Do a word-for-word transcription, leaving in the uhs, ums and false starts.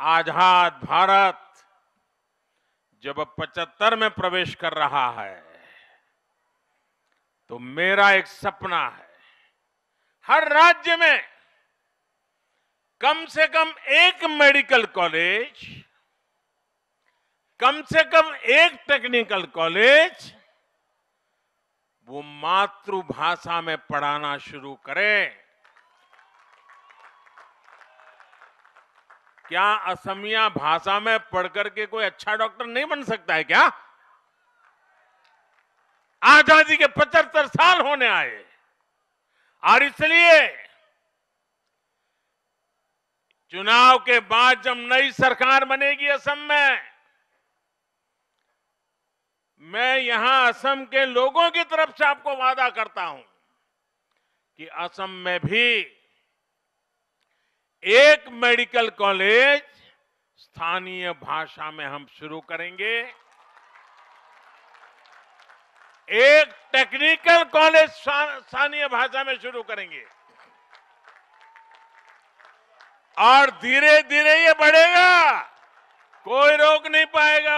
आजाद भारत जब अब पचहत्तर में प्रवेश कर रहा है तो मेरा एक सपना है हर राज्य में कम से कम एक मेडिकल कॉलेज, कम से कम एक टेक्निकल कॉलेज वो मातृभाषा में पढ़ाना शुरू करें। क्या असमिया भाषा में पढ़कर के कोई अच्छा डॉक्टर नहीं बन सकता है क्या? आजादी के पचहत्तर साल होने आए और इसलिए चुनाव के बाद जब नई सरकार बनेगी असम में, मैं यहां असम के लोगों की तरफ से आपको वादा करता हूं कि असम में भी एक मेडिकल कॉलेज स्थानीय भाषा में हम शुरू करेंगे, एक टेक्निकल कॉलेज स्थानीय भाषा में शुरू करेंगे और धीरे धीरे ये बढ़ेगा, कोई रोक नहीं पाएगा।